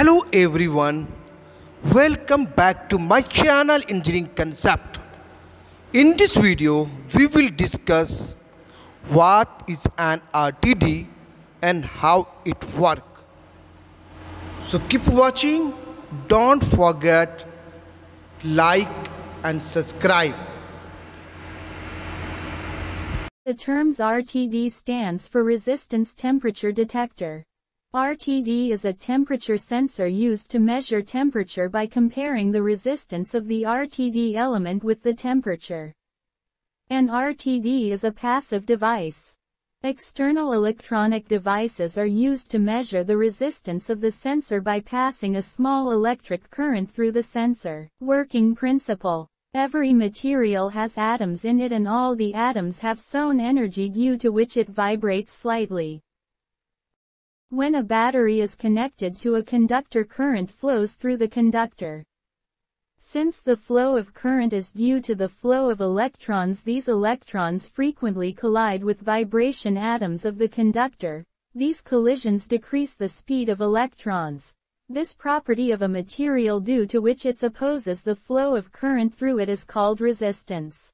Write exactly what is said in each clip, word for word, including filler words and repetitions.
Hello everyone, welcome back to my channel Engineering Concept. In this video we will discuss what is an R T D and how it works. So keep watching, don't forget like and subscribe. The terms R T D stands for resistance temperature detector. R T D is a temperature sensor used to measure temperature by comparing the resistance of the R T D element with the temperature. An R T D is a passive device. External electronic devices are used to measure the resistance of the sensor by passing a small electric current through the sensor. Working principle. Every material has atoms in it and all the atoms have some energy due to which it vibrates slightly. When a battery is connected to a conductor, current flows through the conductor. Since the flow of current is due to the flow of electrons, these electrons frequently collide with vibration atoms of the conductor. These collisions decrease the speed of electrons. This property of a material due to which it opposes the flow of current through it is called resistance.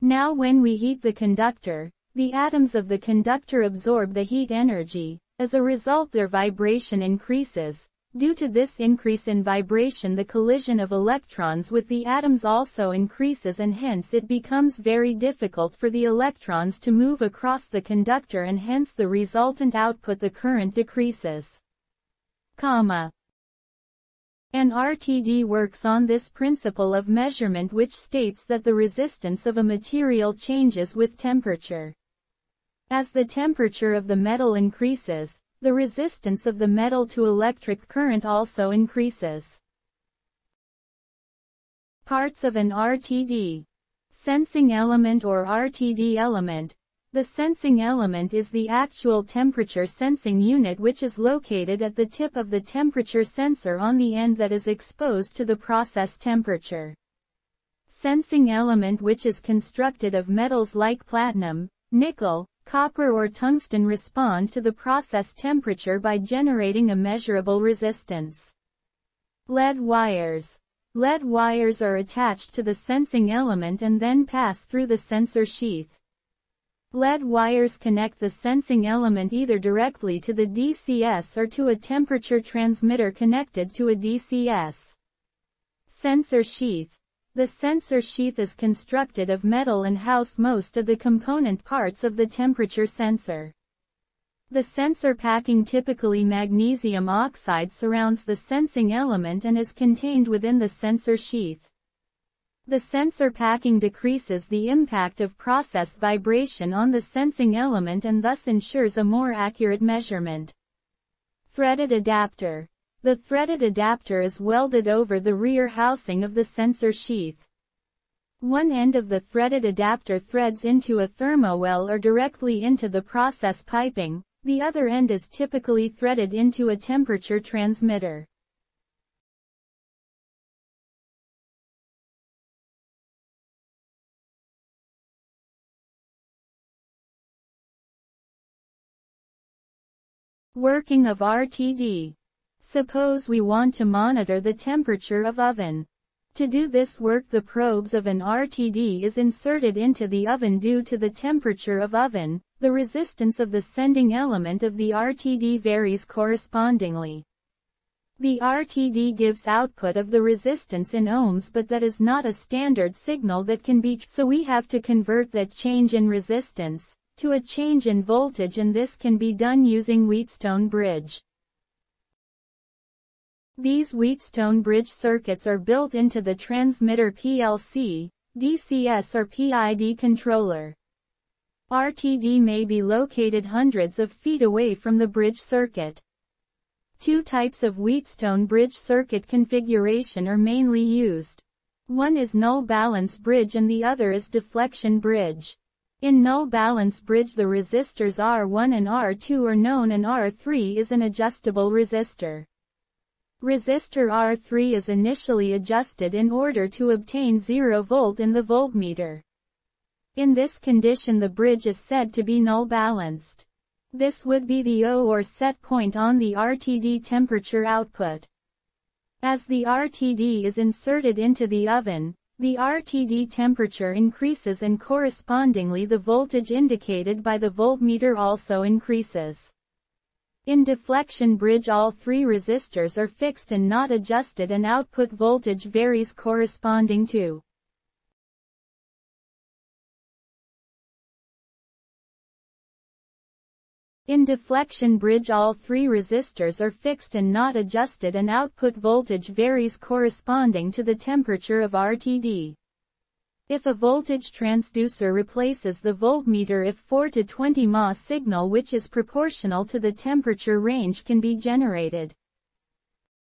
Now when we heat the conductor, the atoms of the conductor absorb the heat energy. As a result, their vibration increases. Due to this increase in vibration, the collision of electrons with the atoms also increases, and hence it becomes very difficult for the electrons to move across the conductor, and hence the resultant output, the current, decreases. Comma. An R T D works on this principle of measurement, which states that the resistance of a material changes with temperature. As the temperature of the metal increases, the resistance of the metal to electric current also increases. Parts of an R T D. Sensing element or R T D element. The sensing element is the actual temperature sensing unit, which is located at the tip of the temperature sensor on the end that is exposed to the process temperature. Sensing element, which is constructed of metals like platinum, nickel, copper or tungsten, respond to the process temperature by generating a measurable resistance. Lead wires. Lead wires are attached to the sensing element and then pass through the sensor sheath. Lead wires connect the sensing element either directly to the D C S or to a temperature transmitter connected to a D C S. Sensor sheath. The sensor sheath is constructed of metal and houses most of the component parts of the temperature sensor. The sensor packing, typically magnesium oxide, surrounds the sensing element and is contained within the sensor sheath. The sensor packing decreases the impact of process vibration on the sensing element and thus ensures a more accurate measurement. Threaded adapter. The threaded adapter is welded over the rear housing of the sensor sheath. One end of the threaded adapter threads into a thermowell or directly into the process piping, the other end is typically threaded into a temperature transmitter. Working of R T D. Suppose we want to monitor the temperature of oven. To do this work, the probes of an R T D is inserted into the oven. Due to the temperature of oven, the resistance of the sending element of the R T D varies correspondingly. The R T D gives output of the resistance in ohms, but that is not a standard signal that can be, so we have to convert that change in resistance to a change in voltage, and this can be done using Wheatstone bridge. These Wheatstone bridge circuits are built into the transmitter P L C, D C S or P I D controller. R T D may be located hundreds of feet away from the bridge circuit. Two types of Wheatstone bridge circuit configuration are mainly used. One is null balance bridge and the other is deflection bridge. In null balance bridge, the resistors R one and R two are known, and R three is an adjustable resistor. Resistor R three is initially adjusted in order to obtain zero volt in the voltmeter. In this condition, the bridge is said to be null balanced. This would be the O or set point on the R T D temperature output. As the R T D is inserted into the oven, the R T D temperature increases and correspondingly the voltage indicated by the voltmeter also increases. In deflection bridge, all three resistors are fixed and not adjusted, and output voltage varies corresponding to In deflection bridge all three resistors are fixed and not adjusted and output voltage varies corresponding to the temperature of R T D. If a voltage transducer replaces the voltmeter if four to twenty milliamp hour signal which is proportional to the temperature range can be generated.